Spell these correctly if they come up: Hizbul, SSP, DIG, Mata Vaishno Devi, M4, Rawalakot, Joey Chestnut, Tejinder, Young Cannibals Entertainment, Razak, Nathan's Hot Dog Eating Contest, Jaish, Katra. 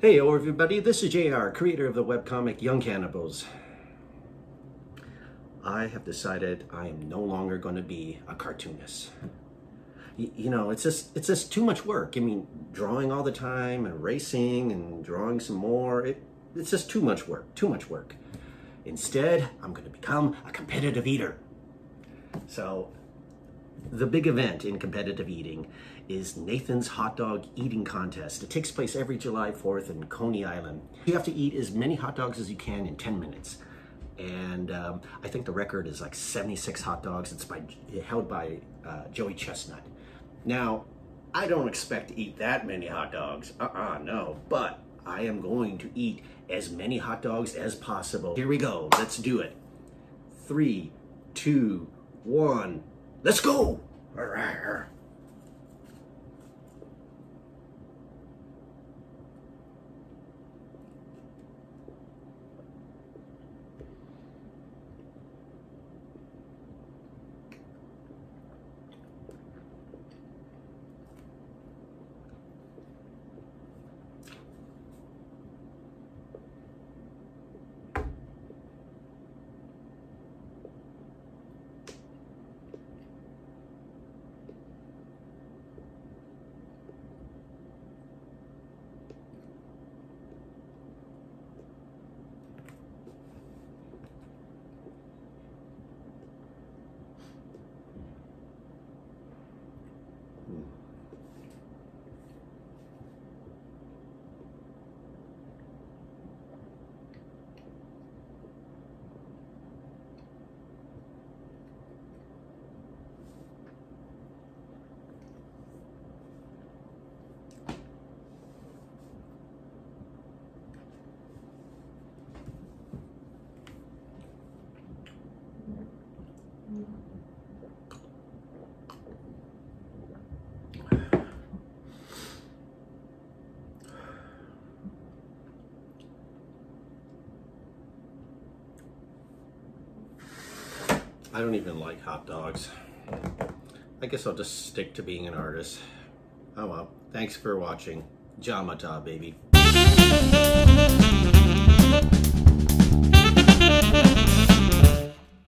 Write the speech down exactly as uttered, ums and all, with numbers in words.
Hey everybody, this is J R, creator of the webcomic Young Cannibals. I have decided I am no longer going to be a cartoonist. You, you know, it's just it's just too much work. I mean, drawing all the time and racing and drawing some more. It, it's just too much work, too much work. Instead, I'm going to become a competitive eater. So, the big event in competitive eating is Nathan's Hot Dog Eating Contest. It takes place every July fourth in Coney Island. You have to eat as many hot dogs as you can in ten minutes. And um, I think the record is like seventy-six hot dogs. It's by, held by uh, Joey Chestnut. Now, I don't expect to eat that many hot dogs. Uh-uh, no. But I am going to eat as many hot dogs as possible. Here we go. Let's do it. Three, two, one. Let's go! I don't even like hot dogs. I guess I'll just stick to being an artist. Oh well, thanks for watching. Jamata, baby.